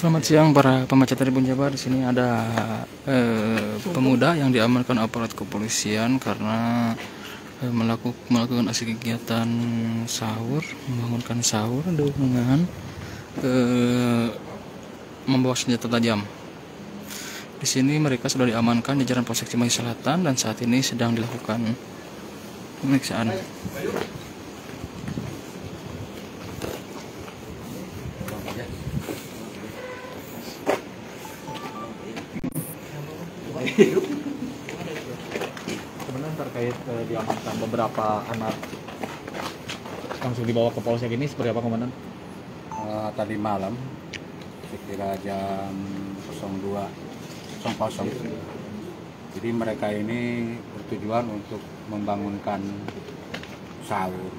Selamat siang para pembaca Tribun Jabar. Di sini ada pemuda yang diamankan aparat kepolisian karena melakukan aksi kegiatan sahur, membangunkan sahur dengan membawa senjata tajam. Di sini mereka sudah diamankan jajaran Polsek Cimahi Selatan dan saat ini sedang dilakukan pemeriksaan. Kemudian terkait diamankan beberapa anak langsung dibawa ke polsek ini seperti apa, Komandan? Tadi malam sekira jam 02.00, jadi mereka ini bertujuan untuk membangunkan sahur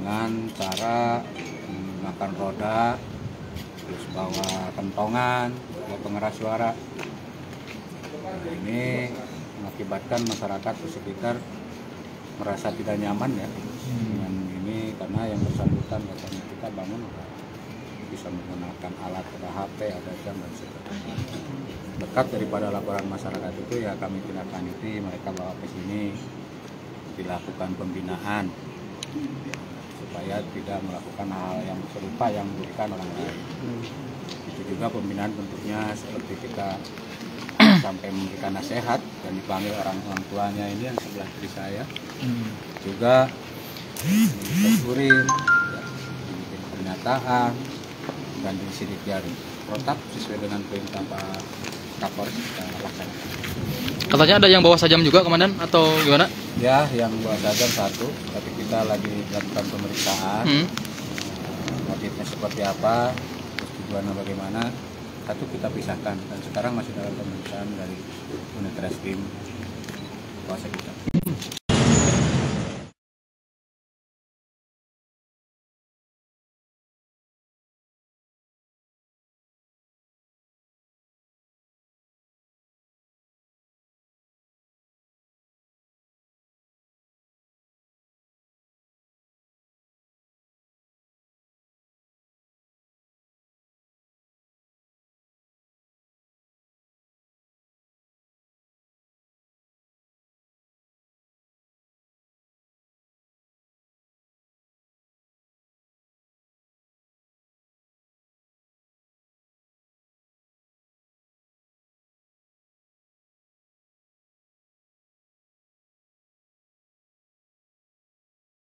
dengan cara menggunakan roda, terus bawa kentongan, bawa pengeras suara. Nah, ini mengakibatkan masyarakat sekitar merasa tidak nyaman ya dengan ini, karena yang bersangkutan katanya kita bangun bisa menggunakan alat, ada HP, ada jam dan sebagainya. Berkat daripada laporan masyarakat itu ya kami tindak lanjuti, mereka bawa ke sini dilakukan pembinaan supaya tidak melakukan hal yang serupa yang merugikan orang lain. Itu juga pembinaan bentuknya seperti kita sampai memberikan nasihat dan dipanggil orang tuanya ini yang sebelah kiri saya, juga ditelusuri, dibikin pernyataan dan disidik jari, protap sesuai dengan perintah Pak Kapolres kita laksanakan. Katanya ada yang bawa sajam juga, Komandan, atau gimana? Ya, yang bawa sajam satu, tapi kita lagi lakukan pemeriksaan motifnya seperti apa, tujuannya bagaimana. Satu kita pisahkan dan sekarang masih dalam pemeriksaan dari unit reskrim kuasa kita.